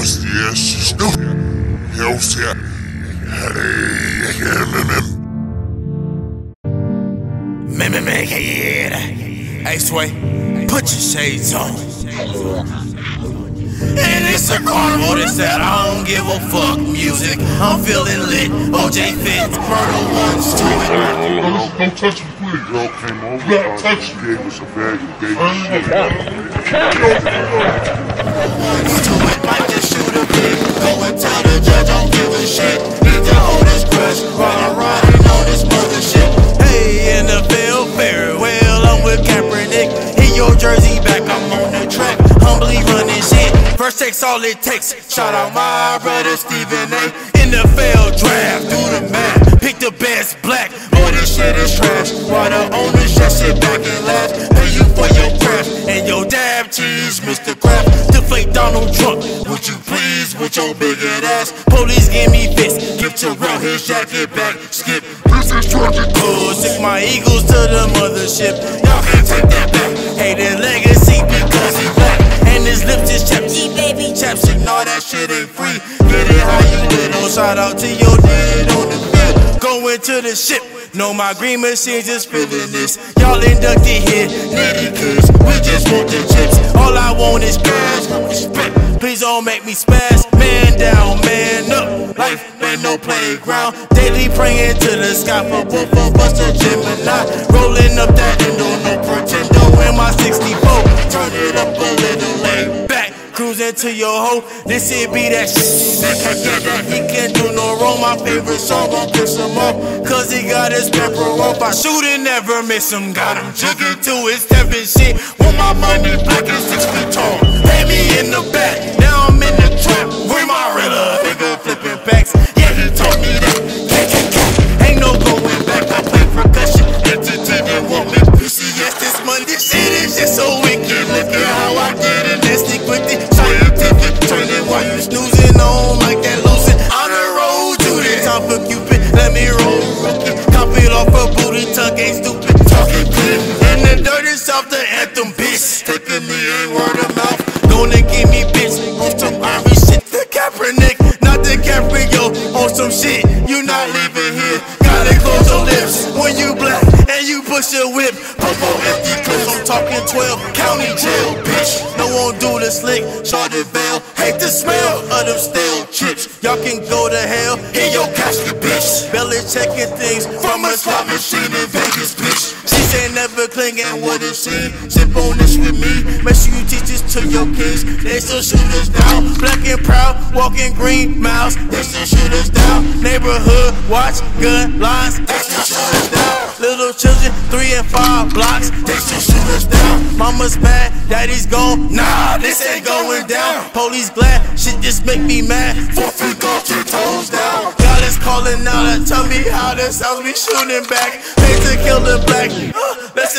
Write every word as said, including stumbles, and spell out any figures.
because yes, stupid, healthier, hey, Sway, put your shades on. And it's a carnival that said I don't give a fuck music. I'm feeling lit. O J Fitz, Murder One's to it. Don't touch me, please. Girl came over. Don't touch me. Gave us a bag and gave us shit. One's to it. Takes all it takes. Shout out my brother Stephen A. N F L draft, do the math, pick the best black. Boy, this shit is trash. Why the owners just sit back and laugh? Pay you for your craft and your dab cheese, Mister Kraft. Deflate Donald Trump, would you please, with your bigot ass? Police give me fists, give Terrell his jacket back. Skip, this is tragic. Oh, sick my eagles to the mothership. Y'all can't take that back. Hey, that legacy because he black. And his lips is chapped. Chaps and all that shit ain't free. Get it how you little. Shout out to your dad on the field. Going to the ship. No, my green machine's just feeling this. Y'all inducted here, needy kids. We just want the chips. All I want is cash, respect. Please don't make me spaz. Man down, man up. Life ain't no playground. Daily praying to the sky for both of us to Gemini. Rolling up that endo, no pretendo in my sixty-four. Turn it up a little, lay back. Cruising to your hoe, this it be that shit. He can't do no wrong, my favorite song, gon' piss him off. Cause he got his pepper off, I shoot and never miss him. Got him jugging to his step and shit. Want my money black and six feet tall. Hit me in the back, now I'm in the trap. Where my real nigga flipping backs. Yeah, he taught me that, K K K. Ain't no going back, I play percussion. Entertainment woman, P C S this money. This shit is just so wicked, look at how I get it. Ain't stupid talking clip. And the dirt is off the anthem, bitch. Taking me ain't word of mouth. Gonna give me bitch. On some Irish shit. The Kaepernick, not the Caprio. On some shit, you not leaving here. Gotta close your lips when you black and you push your whip. Popo empty clips, I'm talking twelve county jail, bitch. No one do the slick, shorted veil. Hate the smell of them stale chips. Y'all can go to hell. Hit your casket, bitch. Belly checking things from a slot machine in Vegas, bitch. She say never clinging what it seems. Sip on this with me. Make sure you teach this to your kids. They still shoot us down. Black and proud, walking green miles. They still shoot us down. Neighborhood watch, gun lines. They still shoot us down. Little children, three and five blocks. They still shoot us down. Mama's mad, daddy's gone. Nah, this ain't going down. Police glad, shit just make me mad. Four feet off your toes down. God is calling out, tell me how this sounds. We shooting back. Hate to kill the black. Uh, let's